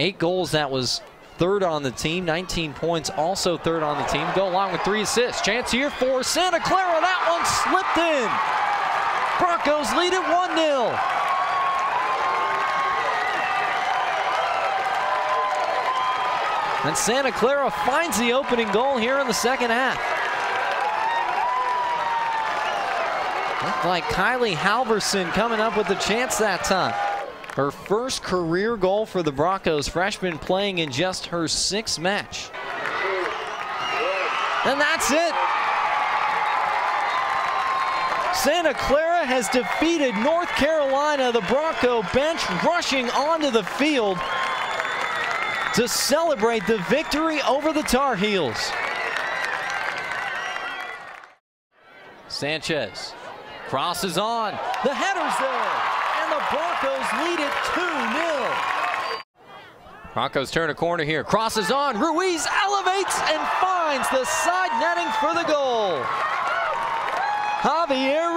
8 goals. That was third on the team. 19 points, also third on the team. Go along with 3 assists. Chance here for Santa Clara. That one slipped in. Broncos lead at 1-0. And Santa Clara finds the opening goal here in the second half. Looked like Kaile Halvorsen coming up with the chance that time. Her first career goal for the Broncos, freshman playing in just her 6th match. And that's it. Santa Clara has defeated North Carolina. The Bronco bench rushing onto the field to celebrate the victory over the Tar Heels. Sanchez crosses on. The header's there, and the Broncos lead it 2-0. Broncos turn a corner here. Crosses on. Ruiz elevates and finds the side netting for the goal. Javier